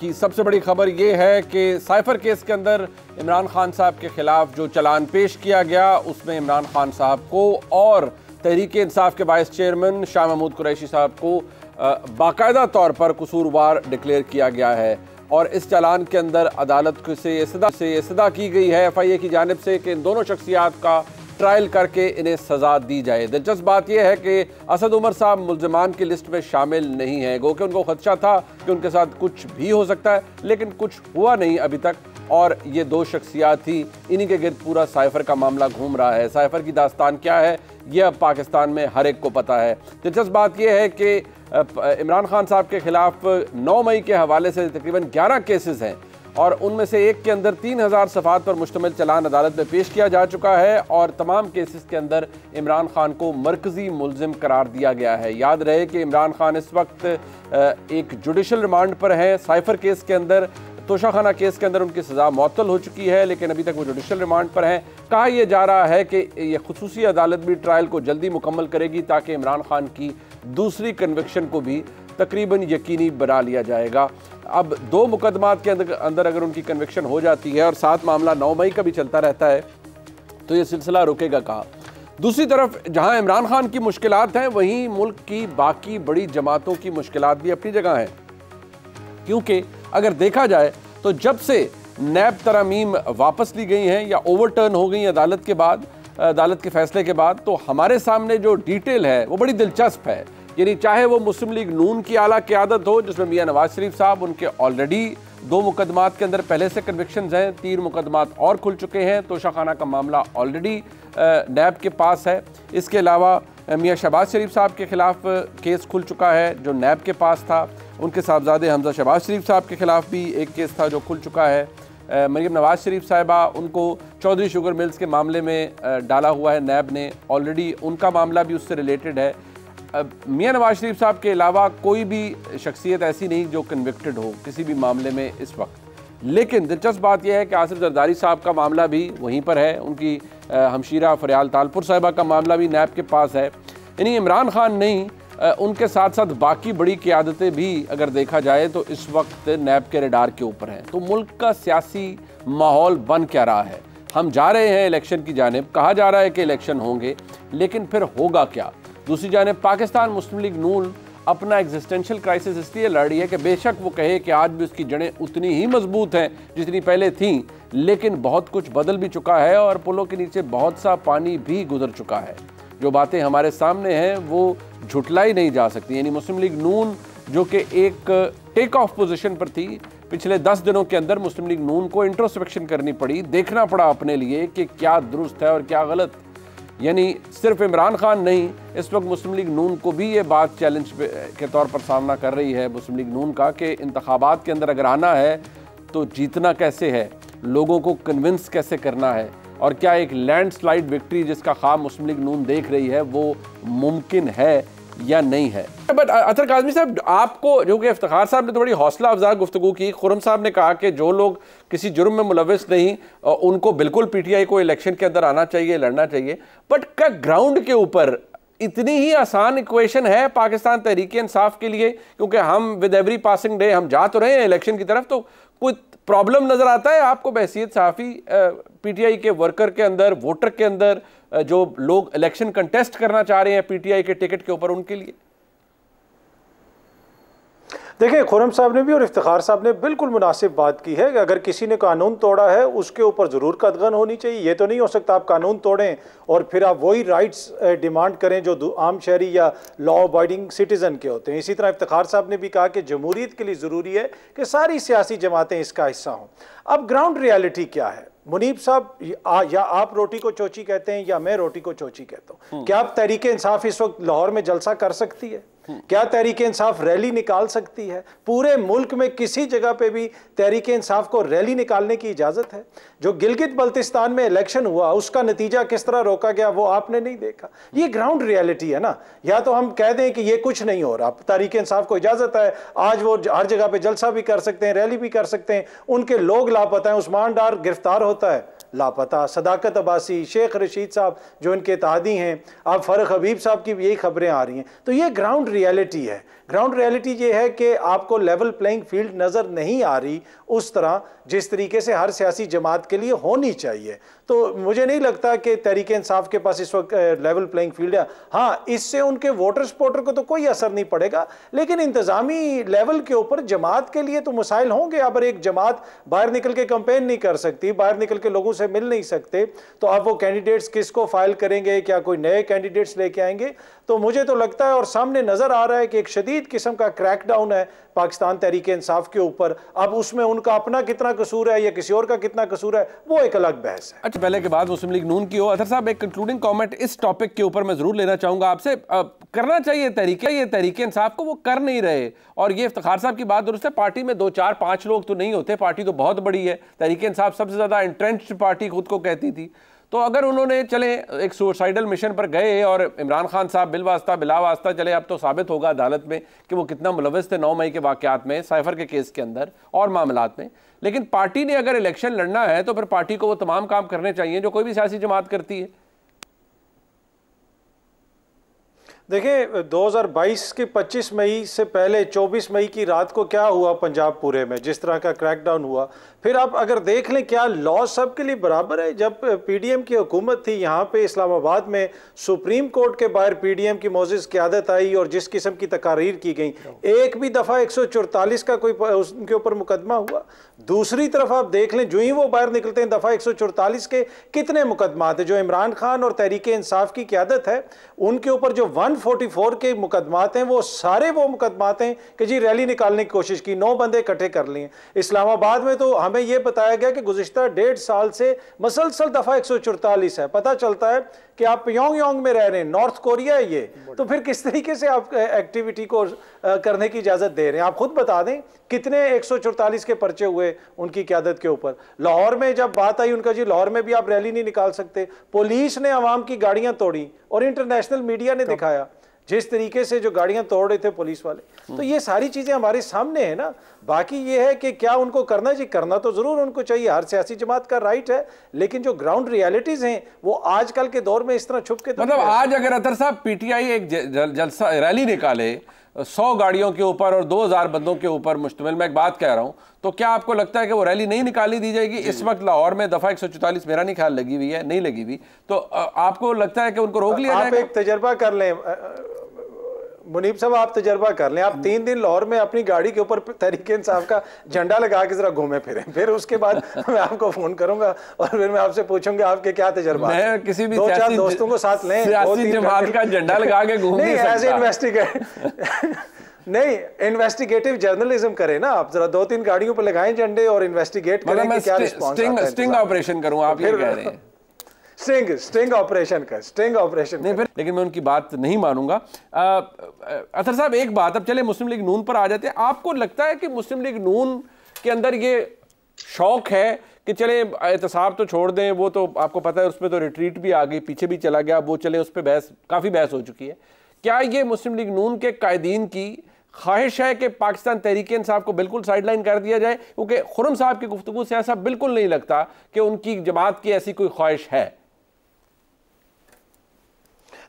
की सबसे बड़ी खबर यह है कि साइफर केस के अंदर इमरान खान साहब के खिलाफ जो चलान पेश किया गया उसमें इमरान खान साहब को और तहरीक इंसाफ के वाइस चेयरमैन शाह महमूद कुरैशी साहब को बाकायदा तौर पर कसूरवार डिक्लेयर किया गया है और इस चालान के अंदर अदालत से सदा की गई है FIA की जानिब से कि इन दोनों शख्सियात का ट्रायल करके इन्हें सज़ा दी जाए। दिलचस्प बात यह है कि असद उमर साहब मुल्ज़िमान की लिस्ट में शामिल नहीं हैं, गो कि उनको खदशा था कि उनके साथ कुछ भी हो सकता है, लेकिन कुछ हुआ नहीं अभी तक और ये दो शख्सियात ही, इन्हीं के गिर्द पूरा साइफर का मामला घूम रहा है। साइफर की दास्तान क्या है यह अब पाकिस्तान में हर एक को पता है। दिलचस्प बात यह है कि इमरान खान साहब के खिलाफ 9 मई के हवाले से तकरीबन 11 केसेस हैं और उनमें से एक के अंदर 3000 सफ़ात पर मुश्तमिल चलान अदालत में पेश किया जा चुका है और तमाम केसेस के अंदर इमरान खान को मरकज़ी मुलज़िम करार दिया गया है। याद रहे कि इमरान खान इस वक्त एक जुडिशल रिमांड पर हैं। साइफर केस के अंदर, तोशाखाना केस के अंदर उनकी सज़ा मअतल हो चुकी है लेकिन अभी तक वो जुडिशल रिमांड पर हैं। कहा यह जा रहा है कि ये खुसूसी अदालत भी ट्रायल को जल्दी मुकम्मल करेगी ताकि इमरान खान की दूसरी कन्विक्शन को भी तकरीबन यकीनी बना लिया जाएगा। अब 2 मुकदमात के अंदर अगर उनकी कन्विक्शन हो जाती है और साथ मामला 9 मई का भी चलता रहता है तो ये सिलसिला रुकेगा कहाँ। दूसरी तरफ जहाँ इमरान खान की मुश्किलात हैं वहीं मुल्क की बाकी बड़ी जमातों की मुश्किलात भी अपनी जगह हैं, क्योंकि अगर देखा जाए तो जब से नैब तरमीम वापस ली गई हैं या ओवरटर्न हो गई अदालत के फैसले के बाद तो हमारे सामने जो डिटेल है वो बड़ी दिलचस्प है। यानी चाहे वो मुस्लिम लीग नून की आला क़यादत हो जिसमें मियाँ नवाज शरीफ साहब, उनके ऑलरेडी 2 मुकदमात के अंदर पहले से कन्विक्शंस हैं, 3 मुकदमात और खुल चुके हैं, तोशाखाना का मामला ऑलरेडी नैब के पास है। इसके अलावा मियाँ शहबाज शरीफ साहब के ख़िलाफ़ केस खुल चुका है जो नैब के पास था, उनके साहबजादे हमज़ा शहबाज शरीफ साहब के ख़िलाफ़ भी एक केस था जो खुल चुका है। मरियम नवाज़ शरीफ साहिबा, उनको चौधरी शुगर मिल्स के मामले में डाला हुआ है नैब ने, ऑलरेडी उनका मामला भी उससे रिलेटेड है। अब मियाँ नवाज शरीफ साहब के अलावा कोई भी शख्सियत ऐसी नहीं जो कन्विक्टेड हो किसी भी मामले में इस वक्त। लेकिन दिलचस्प बात यह है कि आसिफ जरदारी साहब का मामला भी वहीं पर है, उनकी हमशीरा फरियाल तालपुर साहिबा का मामला भी नैब के पास है। यानी इमरान खान नहीं, उनके साथ साथ बाकी बड़ी क़यादतें भी अगर देखा जाए तो इस वक्त नैब के रडार के ऊपर हैं। तो मुल्क का सियासी माहौल बन क्या रहा है? हम जा रहे हैं इलेक्शन की जानिब, कहा जा रहा है कि इलेक्शन होंगे, लेकिन फिर होगा क्या? दूसरी जानिब पाकिस्तान मुस्लिम लीग नून अपना एग्जिस्टेंशियल क्राइसिस इसलिए लड़ रही है कि बेशक वो कहे कि आज भी उसकी जड़ें उतनी ही मजबूत हैं जितनी पहले थीं, लेकिन बहुत कुछ बदल भी चुका है और पुलों के नीचे बहुत सा पानी भी गुजर चुका है। जो बातें हमारे सामने हैं वो झुठलाई नहीं जा सकती। यानी मुस्लिम लीग नून जो कि एक टेक ऑफ पोजीशन पर थी, पिछले 10 दिनों के अंदर मुस्लिम लीग नून को इंट्रोस्पेक्शन करनी पड़ी, देखना पड़ा अपने लिए कि क्या दुरुस्त है और क्या गलत। यानी सिर्फ इमरान खान नहीं, इस वक्त मुस्लिम लीग नून को भी ये बात चैलेंज के तौर पर सामना कर रही है मुस्लिम लीग नून का कि इंतखाबात के अंदर अगर आना है तो जीतना कैसे है, लोगों को कन्विंस कैसे करना है और क्या एक लैंडस्लाइड विक्ट्री जिसका ख्वाब मुस्लिम लीग नून देख रही है वो मुमकिन है या नहीं है। बट अतर काज़मी साहब, आपको जो कि इफ्तिखार साहब ने तो बड़ी हौसला अफजा गुफ्तगू की, खुरम साहब ने कहा कि जो लोग किसी जुर्म में मुलविस नहीं उनको बिल्कुल PTI को इलेक्शन के अंदर आना चाहिए, लड़ना चाहिए, बट क्या ग्राउंड के ऊपर इतनी ही आसान इक्वेशन है पाकिस्तान तहरीक इंसाफ के लिए? क्योंकि हम विद एवरी पासिंग डे हम जा तो रहे हैं इलेक्शन की तरफ, तो कोई प्रॉब्लम नज़र आता है आपको बहसीयत सहाफ़ी PTI के वर्कर के अंदर, वोटर के अंदर, जो लोग इलेक्शन कंटेस्ट करना चाह रहे हैं PTI के टिकट के ऊपर उनके लिए? देखिए, खुरम साहब ने भी और इफ्तिखार साहब ने बिल्कुल मुनासिब बात की है कि अगर किसी ने कानून तोड़ा है उसके ऊपर ज़रूर कदगन होनी चाहिए। ये तो नहीं हो सकता आप कानून तोड़ें और फिर आप वही राइट्स डिमांड करें जो आम शहरी या लॉ अबाइडिंग सिटीज़न के होते हैं। इसी तरह इफ्तिखार साहब ने भी कहा कि जमहूरियत के लिए ज़रूरी है कि सारी सियासी जमातें इसका हिस्सा हों। अब ग्राउंड रियलिटी क्या है? मुनीब साहब, या आप रोटी को चोची कहते हैं या मैं रोटी को चोची कहता हूँ। क्या आप तहरीक इंसाफ इस वक्त लाहौर में जलसा कर सकती है? क्या तहरीक इंसाफ रैली निकाल सकती है? पूरे मुल्क में किसी जगह पे भी तहरीक इंसाफ को रैली निकालने की इजाज़त है? जो गिलगित बल्तिस्तान में इलेक्शन हुआ उसका नतीजा किस तरह रोका गया वो आपने नहीं देखा। ये ग्राउंड रियलिटी है ना। या तो हम कह दें कि ये कुछ नहीं हो रहा, तहरीक इंसाफ को इजाज़त है, आज वो हर जगह पर जलसा भी कर सकते हैं, रैली भी कर सकते हैं, उनके लोग लापता हैं, उस्मान डार गिरफ्तार होता है लापता, सदाकत अब्बासी, शेख रशीद साहब जो इनके इत्तेहादी हैं, आप फरख हबीब साहब की भी यही खबरें आ रही हैं। तो ये ग्राउंड रियलिटी है। ग्राउंड रियलिटी ये है कि आपको लेवल प्लेइंग फील्ड नज़र नहीं आ रही उस तरह जिस तरीके से हर सियासी जमात के लिए होनी चाहिए। तो मुझे नहीं लगता कि तहरीक इंसाफ के पास इस वक्त लेवल प्लेइंग फील्ड है। हाँ, इससे उनके वोटर सपोर्टर को तो कोई असर नहीं पड़ेगा, लेकिन इंतज़ामी लेवल के ऊपर जमात के लिए तो मसाइल होंगे। अगर एक जमात बाहर निकल के कंपेन नहीं कर सकती, बाहर निकल के लोगों से मिल नहीं सकते, तो आप वो कैंडिडेट्स किसको फाइल करेंगे, क्या कोई नए कैंडिडेट्स लेके आएंगे? तो मुझे तो लगता है और सामने नजर आ रहा है कि एक शदीद किस्म का क्रैकडाउन है पाकिस्तान तहरीक इंसाफ के ऊपर। अब उसमें उनका अपना कितना कसूर है या किसी और का कितना कसूर है, वो एक अलग बहस है। अच्छा, पहले के बाद मुस्लिम लीग नून की हो। अतर साहब, एक कंक्लूडिंग कमेंट इस टॉपिक के ऊपर मैं जरूर लेना चाहूंगा आपसे। करना चाहिए तहरीक इंसाफ को, वो कर नहीं रहे। और ये इफ्तिखार साहब की बात दुरुस्त है, पार्टी में 2-4-5 लोग तो नहीं होते, पार्टी तो बहुत बड़ी है। तहरीक इंसाफ सबसे ज्यादा इंट्रेंच्ड पार्टी खुद को कहती थी। तो अगर उन्होंने चले एक सुसाइडल मिशन पर गए और इमरान खान साहब बिलवास्ता बिलावास्ता चले, अब तो साबित होगा अदालत में कि वो कितना मुलविस थे 9 मई के वाक़यात में, साइफर के केस के अंदर और मामलात में। लेकिन पार्टी ने अगर इलेक्शन लड़ना है तो फिर पार्टी को वो तमाम काम करने चाहिए जो कोई भी सियासी जमात करती है। देखिए, 2022 के 25 मई से पहले 24 मई की रात को क्या हुआ पंजाब पूरे में, जिस तरह का क्रैकडाउन हुआ। फिर आप अगर देख लें, क्या लॉ सब के लिए बराबर है? जब पीडीएम की हुकूमत थी यहाँ पे इस्लामाबाद में, सुप्रीम कोर्ट के बाहर पीडीएम की मोजिज़ क़यादत आई और जिस किस्म की तकारीर की गई, एक भी दफ़ा 144 का कोई उनके ऊपर मुकदमा हुआ? दूसरी तरफ आप देख लें, जो ही वो बाहर निकलते हैं, दफ़ा 144 के कितने मुकदमा थे। जो इमरान खान और तहरीक इंसाफ की क़यादत है, उनके ऊपर जो 144 के मुकदमात हैं, वो सारे वो मुकदमात हैं कि जी रैली निकालने की कोशिश की, 9 बंदे इकट्ठे कर लिए। इस्लामाबाद में तो हमें ये बताया गया कि गुज़िश्ता 1.5 साल से मसलसल दफ़ा 144 है। पता चलता है कि आप प्योंगयांग में रह रहे हैं, नॉर्थ कोरिया है ये, तो फिर किस तरीके से आप एक्टिविटी को करने की इजाज़त दे रहे हैं? आप खुद बता दें कितने 144 के पर्चे हुए उनकी क़यादत के ऊपर। लाहौर में जब बात आई उनका, जी लाहौर में भी आप रैली नहीं निकाल सकते, पुलिस ने आवाम की गाड़ियां तोड़ी और इंटरनेशनल मीडिया ने दिखाया जिस तरीके से जो गाड़ियां तोड़ रहे थे पुलिस वाले। तो ये सारी चीज़ें हमारे सामने है ना। बाकी ये है कि क्या उनको करना चाहिए? करना तो ज़रूर उनको चाहिए, हर सियासी जमात का राइट है, लेकिन जो ग्राउंड रियलिटीज़ हैं वो आजकल के दौर में इस तरह छुप के, मतलब आज अगर अतर साहब पीटीआई एक जलसा रैली निकाले 100 गाड़ियों के ऊपर और 2000 बंदों के ऊपर मुश्तमिल, मैं एक बात कह रहा हूँ, तो क्या आपको लगता है कि वो रैली नहीं निकाली दी जाएगी? इस वक्त लाहौर में दफ़ा 144 मेरा नहीं ख्याल लगी हुई है, नहीं लगी हुई, तो आपको लगता है कि उनको रोक लिया जाएगा? आप एक तजर्बा कर लें मुनीब साहब, आप तजर्बा कर लें, आप 3 दिन लाहौर में अपनी गाड़ी के ऊपर तहरीक इंसाफ का झंडा लगा के जरा घूमे फिरें, फिर उसके बाद मैं आपको फोन करूंगा और फिर मैं आपसे पूछूंगा आपके क्या तजर्बा। किसी भी 2-4 दोस्तों को साथ लें, जमात का झंडा लगा के घूमने एज इन्वेस्टिगेट नहीं, इन्वेस्टिगेटिव जर्नलिज्म करें ना आप, जरा 2-3 गाड़ियों पर लगाएं झंडे और इन्वेस्टिगेट करें, स्टिंग ऑपरेशन करूँ आप ये कह रहे हैं, स्टिंग ऑपरेशन का, स्टिंग ऑपरेशन नहीं। फिर लेकिन मैं उनकी बात नहीं मानूंगा। असर साहब, एक बात, अब चले मुस्लिम लीग नून पर आ जाते हैं। आपको लगता है कि मुस्लिम लीग नून के अंदर ये शौक है कि चले एहतसाब तो छोड़ दें, वो तो आपको पता है उस पर तो रिट्रीट भी आ गई, पीछे भी चला गया, वो चले उस पर बहस, काफ़ी बहस हो चुकी है, क्या ये मुस्लिम लीग नून के कायदीन की ख्वाहिश है कि पाकिस्तान तहरीक इंसाफ को बिल्कुल साइडलाइन कर दिया जाए? क्योंकि खुरम साहब की गुफ्तगू से ऐसा बिल्कुल नहीं लगता कि उनकी जमात की ऐसी कोई ख्वाहिश है।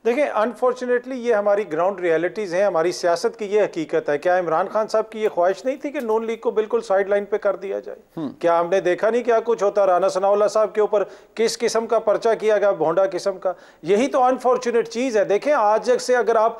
देखें, अनफॉर्चुनेटली ये हमारी ग्राउंड रियलिटीज़ हैं, हमारी सियासत की ये हकीकत है। क्या इमरान खान साहब की ये ख्वाहिश नहीं थी कि नून लीग को बिल्कुल साइड लाइन पे कर दिया जाए? क्या हमने देखा नहीं क्या कुछ होता? राना सनाउल्लाह साहब के ऊपर किस किस्म का पर्चा किया गया, भोंडा किस्म का। यही तो अनफॉर्चुनेट चीज़ है। देखें, आज से अगर आप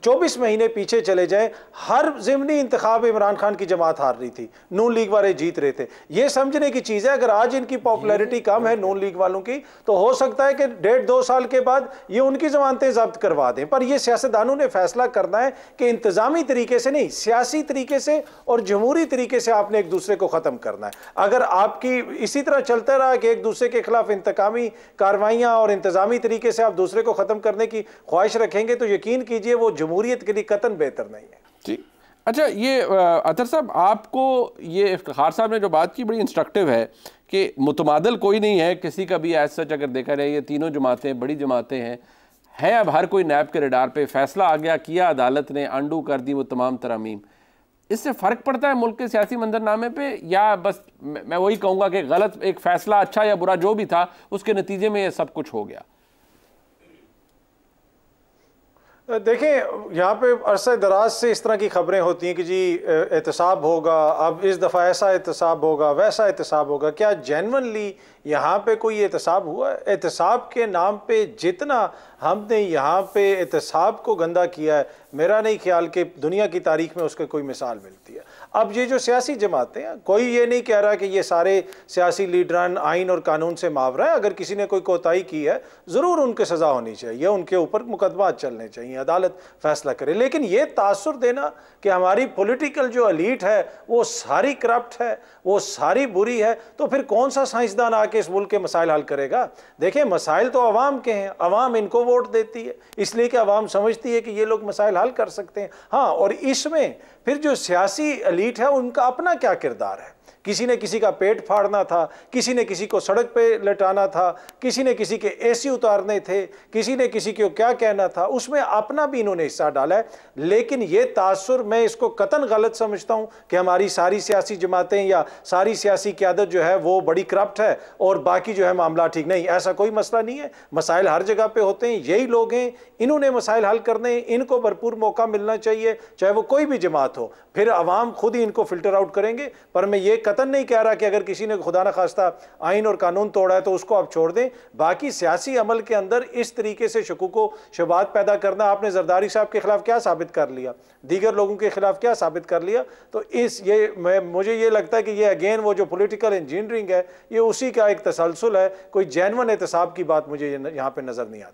24 महीने पीछे चले जाएँ, हर ज़िमनी इंतखाब इमरान खान की जमात हार रही थी, नून लीग वाले जीत रहे थे। ये समझने की चीज़ है। अगर आज इनकी पॉपुलैरिटी कम है नून लीग वालों की, तो हो सकता है कि 1.5-2 साल के बाद ये उनकी जब्त करवा दें। पर यह सियासतदानों ने फैसला करना है कि इंतजामी तरीके से नहीं, सियासी तरीके से और जमहूरी तरीके से आपने एक दूसरे को खत्म करना है। अगर आपकी इसी तरह चलता रहा कि एक दूसरे के खिलाफ इंतकामी कार्रवाइयां और इंतजामी तरीके से आप दूसरे को खत्म करने की ख्वाहिश रखेंगे, तो यकीन कीजिए वो जमहूरियत के लिए कतन बेहतर नहीं है। ठीक, अच्छा, ये अतर साहब, आपको ये इफ्तिखार साहब ने जो बात की बड़ी इंस्ट्रक्टिव है कि मुतमादल कोई नहीं है किसी का भी एज सच। अगर देखा जाए, ये तीनों जमातें बड़ी जमातें हैं, अब हर कोई नैब के रडार पे, फैसला आ गया, किया अदालत ने, अंडू कर दी वो तमाम तरामीम। इससे फ़र्क पड़ता है मुल्क के सियासी मंजरनामे पे, या बस मैं वही कहूँगा कि गलत एक फ़ैसला, अच्छा या बुरा जो भी था, उसके नतीजे में ये सब कुछ हो गया? देखें, यहाँ पे अरसा दराज से इस तरह की ख़बरें होती हैं कि जी एहतसाब होगा, अब इस दफ़ा ऐसा एहतसाब होगा, वैसा एहतसाब होगा। क्या जेन्युइनली यहाँ पे कोई एहतसाब हुआ? एहतसाब के नाम पे जितना हमने यहाँ पे एहतसाब को गंदा किया है, मेरा नहीं ख्याल कि दुनिया की तारीख में उसके कोई मिसाल मिलती है। अब ये जो सियासी जमातें हैं, कोई ये नहीं कह रहा कि ये सारे सियासी लीडरान आइन और कानून से मावरा है। अगर किसी ने कोई कोताही की है, ज़रूर उनकी सज़ा होनी चाहिए, उनके ऊपर मुकदमा चलने चाहिए, अदालत फैसला करे। लेकिन ये तासुर देना कि हमारी पॉलिटिकल जो एलीट है वो सारी करप्ट है, वो सारी बुरी है, तो फिर कौन सा साइंसदान आके इस मुल्क के मसाइल हल करेगा? देखें, मसाइल तो आवाम के हैं, आवाम इनको वोट देती है इसलिए कि आवाम समझती है कि ये लोग मसाइल हल कर सकते हैं। हाँ, और इसमें फिर जो सियासी एलीट है उनका अपना क्या किरदार है? किसी ने किसी का पेट फाड़ना था, किसी ने किसी को सड़क पे लटाना था, किसी ने किसी के एसी उतारने थे, किसी ने किसी को क्या कहना था, उसमें अपना भी इन्होंने हिस्सा डाला है। लेकिन ये तासुर, मैं इसको कतन गलत समझता हूँ कि हमारी सारी सियासी जमातें या सारी सियासी क़यादत जो है वो बड़ी करप्ट है और बाकी जो है मामला ठीक नहीं, ऐसा कोई मसला नहीं है। मसाइल हर जगह पर होते हैं, यही लोग हैं, इन्होंने मसाइल हल करने, इनको भरपूर मौका मिलना चाहिए, चाहे वो कोई भी जमात हो, फिर आवाम खुद ही इनको फिल्टर आउट करेंगे। पर मैं ये कतन नहीं कह रहा कि अगर किसी ने खुदा न खास्ता आइन और कानून तोड़ा है तो उसको आप छोड़ दें। बाकी सियासी अमल के अंदर इस तरीके से शकूक व शुबहात पैदा करना, आपने जरदारी साहब के खिलाफ क्या साबित कर लिया, दीगर लोगों के खिलाफ क्या साबित कर लिया, तो मुझे ये लगता है कि ये अगेन वो जो पॉलिटिकल इंजीनियरिंग है ये उसी का एक तसलसल है, कोई जेन्युइन एहतसाब की बात मुझे यहाँ पे नजर नहीं आती।